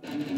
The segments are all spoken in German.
Ist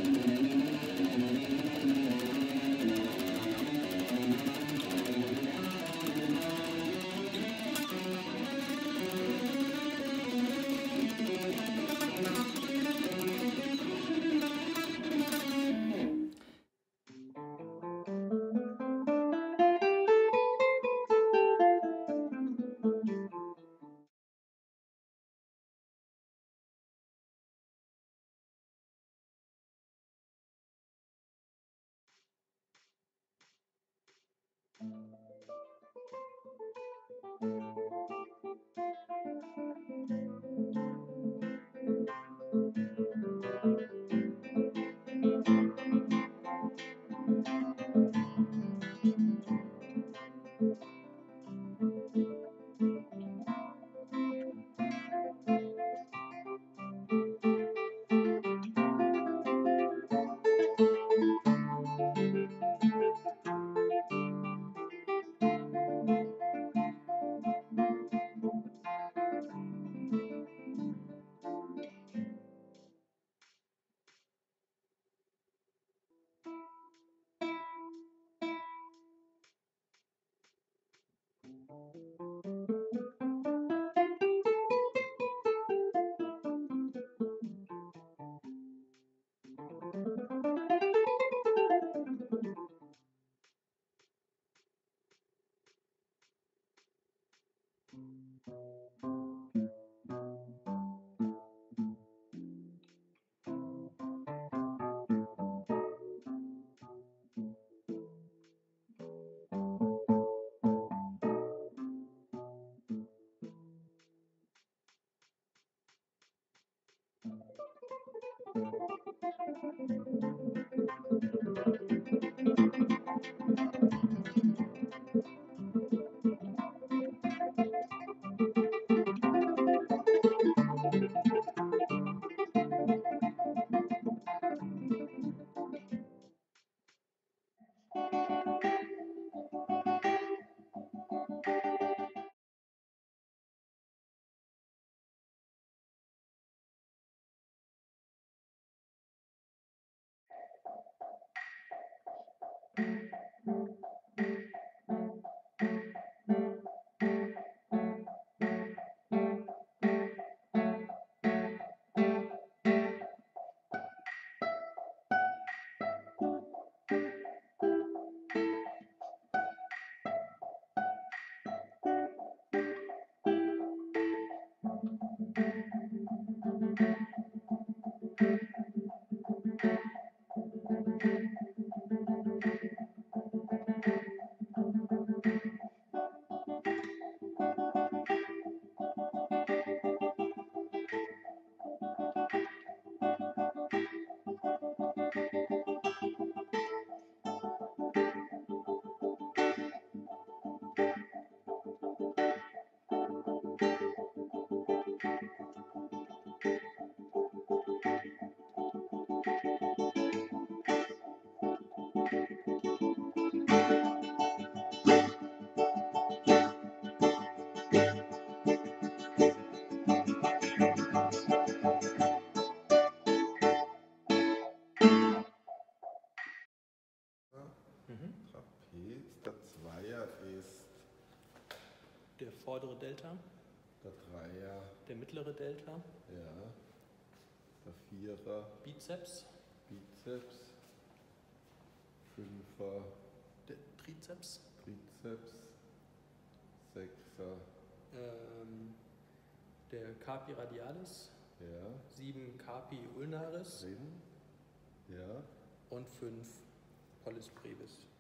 der vordere Delta, der Dreier, der mittlere Delta, ja, der Vierer, Bizeps, Fünfer, der Trizeps, Sechser, der Carpi Radialis, ja, 7 Carpi Ulnaris, ja, und 5 Pollis brevis.